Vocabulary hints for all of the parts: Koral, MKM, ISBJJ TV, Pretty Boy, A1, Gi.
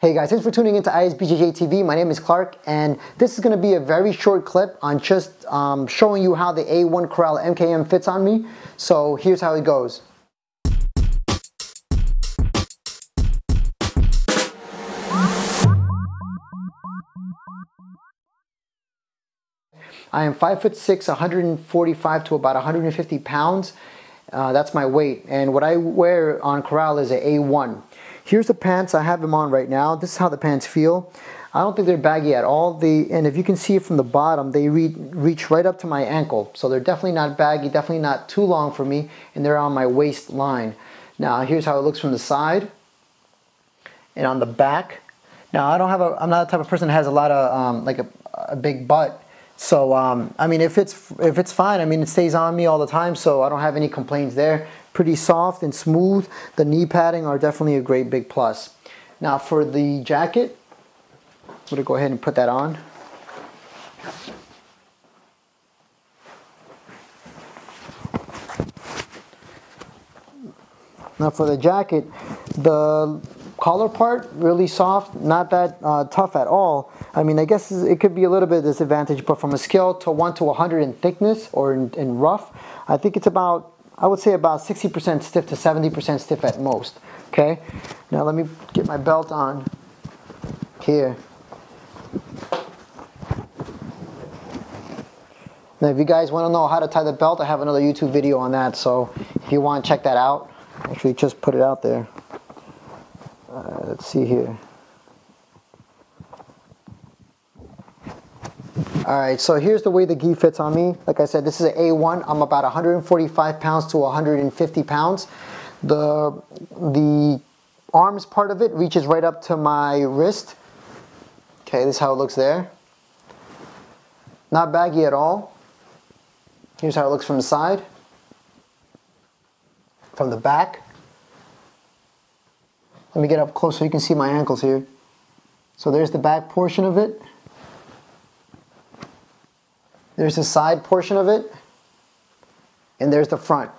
Hey guys, thanks for tuning into ISBJJ TV. My name is Clark, and this is going to be a very short clip on just showing you how the A1 Koral MKM fits on me. So here's how it goes. I am 5'6", 145 to about 150 pounds. That's my weight, and what I wear on Koral is an A1. Here's the pants. I have them on right now. This is how the pants feel. I don't think they're baggy at all. And if you can see it from the bottom, they reach right up to my ankle. So they're definitely not baggy, definitely not too long for me, and they're on my waistline. Now here's how it looks from the side and on the back. Now I'm not the type of person that has a lot of like a big butt. So I mean, if it's fine, I mean, it stays on me all the time, so I don't have any complaints there. Pretty soft and smooth. The knee padding are definitely a great big plus. Now for the jacket, I'm gonna go ahead and put that on. Now for the jacket, the collar part, really soft, not that tough at all. I mean, I guess it could be a little bit of disadvantage, but from a scale to 1 to 100 in thickness or in rough, I think it's about, I would say about 60% stiff to 70% stiff at most. Okay, now let me get my belt on here. Now if you guys want to know how to tie the belt, I have another YouTube video on that, so if you want, check that out. Actually, just put it out there. Let's see here. Alright, so here's the way the gi fits on me. Like I said, this is an A1. I'm about 145 pounds to 150 pounds. The arms part of it reaches right up to my wrist. Okay, this is how it looks there. Not baggy at all. Here's how it looks from the side. From the back. Let me get up close so you can see my ankles here. So there's the back portion of it. There's the side portion of it. And there's the front.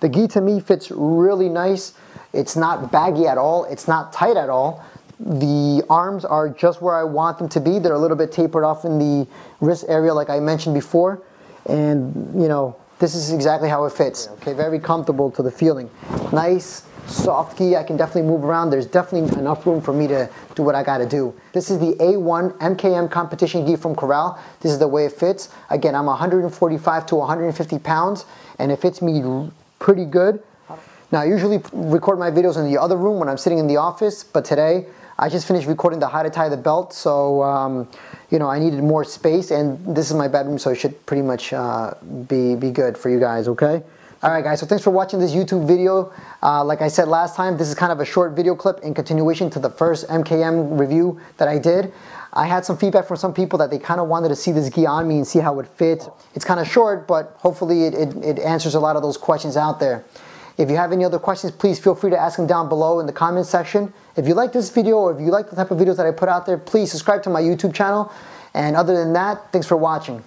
The gi to me fits really nice. It's not baggy at all. It's not tight at all. The arms are just where I want them to be. They're a little bit tapered off in the wrist area like I mentioned before. And you know, this is exactly how it fits. Okay, very comfortable to the feeling. Nice. Soft gi, I can definitely move around. There's definitely enough room for me to do what I gotta do. This is the A1 MKM competition gi from Koral. This is the way it fits. Again, I'm 145 to 150 pounds, and it fits me pretty good. Now, I usually record my videos in the other room when I'm sitting in the office, but today I just finished recording the how to tie the belt, so you know, I needed more space, and this is my bedroom, so it should pretty much be good for you guys, okay? Alright guys, so thanks for watching this YouTube video. Like I said last time, this is kind of a short video clip in continuation to the first MKM review that I did. I had some feedback from some people that they kind of wanted to see this gi on me and see how it fits. It's kind of short, but hopefully it answers a lot of those questions out there. If you have any other questions, please feel free to ask them down below in the comments section. If you like this video or if you like the type of videos that I put out there, please subscribe to my YouTube channel. And other than that, thanks for watching.